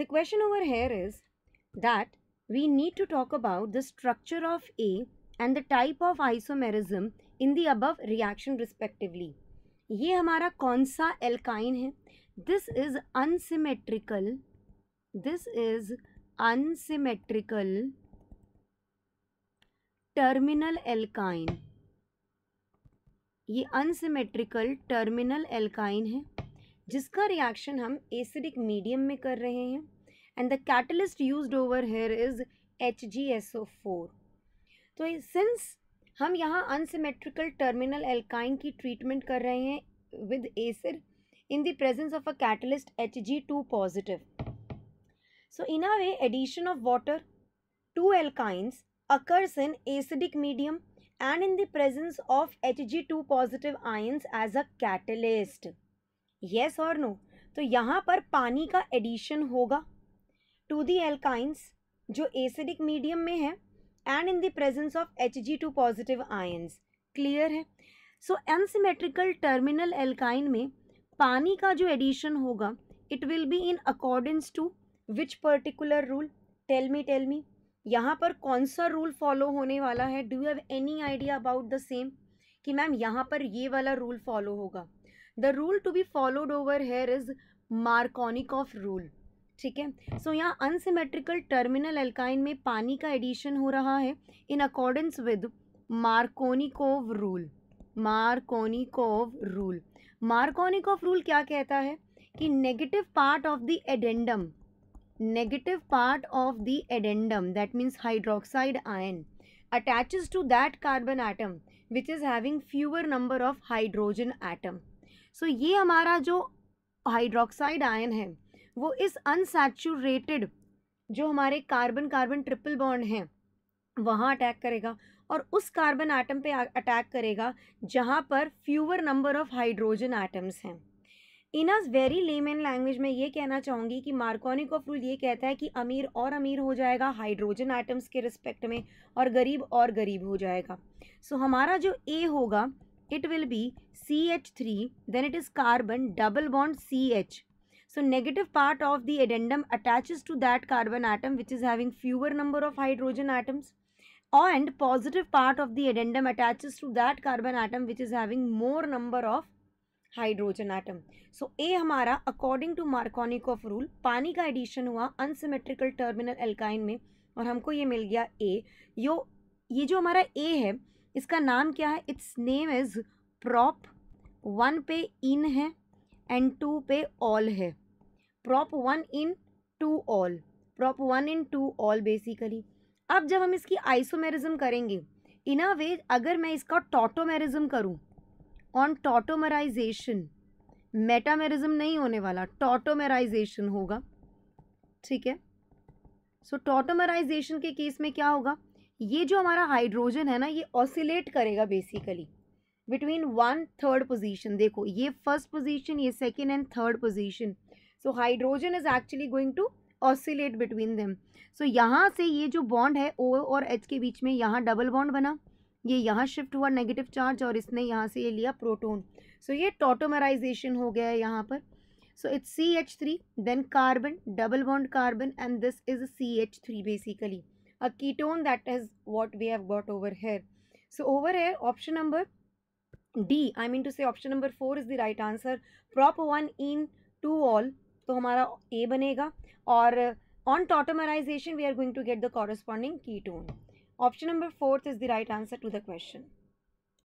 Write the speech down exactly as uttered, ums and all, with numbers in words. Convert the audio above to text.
The question over here is that we need to talk about the structure of A and the type of isomerism in the above reaction respectively. ये हमारा कौन सा alkyne है? This is unsymmetrical. This is unsymmetrical terminal alkyne. ये unsymmetrical terminal alkyne है जिसका reaction हम acidic medium में कर रहे हैं. And the catalyst used over here is H G S O four. तो सिंस हम यहाँ अनसिमेट्रिकल टर्मिनल एल्काइन की ट्रीटमेंट कर रहे हैं with acid in the presence of a catalyst H G two positive. So in a way addition of water to alkynes occurs in acidic medium and in the presence of H G two positive ions as a catalyst. Yes or no? तो यहाँ पर पानी का addition होगा to the alkynes जो acidic medium में है and in the presence of H G two positive ions. Clear है? So unsymmetrical terminal alkyne में पानी का जो addition होगा it will be in accordance to which particular rule? Tell me, tell me. यहाँ पर कौन सा रूल फॉलो होने वाला है? Do you have any idea about the same कि मैम यहाँ पर ये वाला रूल फॉलो होगा? The rule to be followed over here is Markovnikov rule. ठीक है. सो यहाँ अनसिमेट्रिकल टर्मिनल एल्काइन में पानी का एडिशन हो रहा है in accordance with Markovnikov rule. Markovnikov rule Markovnikov rule क्या कहता है कि negative part of the addendum negative part of the addendum, that means hydroxide ion, attaches to that carbon atom which is having fewer number of hydrogen atom. So ये हमारा जो hydroxide ion है वो इस unsaturated जो हमारे carbon carbon triple bond हैं वहाँ attack करेगा और उस carbon atom पे attack करेगा जहाँ पर fewer number of hydrogen atoms हैं. In a very layman language में ये कहना चाहूँगी कि मार्कोनिकॉफ रूल ये कहता है कि अमीर और अमीर हो जाएगा हाइड्रोजन आइटम्स के रिस्पेक्ट में और गरीब और गरीब हो जाएगा. सो so, हमारा जो ए होगा it will be C H three then it is carbon double bond C H. So negative part of the addendum attaches to that carbon atom which is having fewer number of hydrogen atoms and positive part of the addendum attaches to that carbon atom which is having more number of hydrogen atom. So A हमारा according to Markovnikov rule पानी का addition हुआ unsymmetrical terminal alkyne में और हमको ये मिल गया ए. यो ये जो हमारा ए है इसका नाम क्या है? It's name is prop. One पे इन है एंड टू पे ऑल है. प्रॉप वन इन टू ऑल. प्रॉप वन इन टू ऑल बेसिकली. अब जब हम इसकी आइसोमेरिज्म करेंगे इन अ वे अगर मैं इसका टॉटोमेरिज्म करूँ ऑन टॉटोमराइजेशन, मेटामेरिज्म नहीं होने वाला, टॉटोमराइजेशन होगा. ठीक है. सो टॉटोमराइजेशन के केस में क्या होगा? ये जो हमारा हाइड्रोजन है ना ये ऑसिलेट करेगा basically between one third position. देखो ये फर्स्ट पोजीशन, ये second and third position. So hydrogen is actually going to oscillate between them. So यहाँ से ये जो बॉन्ड है ओ और एच के बीच में यहाँ डबल बॉन्ड बना, ये यहाँ शिफ्ट हुआ नेगेटिव चार्ज और इसने यहाँ से ये लिया प्रोटोन. सो so, ये टॉटोमराइजेशन हो गया है यहाँ पर. So it's C H three then carbon double bond carbon and this is C H three basically a ketone. That is what we have got over here. So over here option number D, I mean to say option number four is the right answer. Prop one in two ol तो हमारा A बनेगा और on tautomerization we are going to get the corresponding ketone. Option number fourth is the right answer to the question.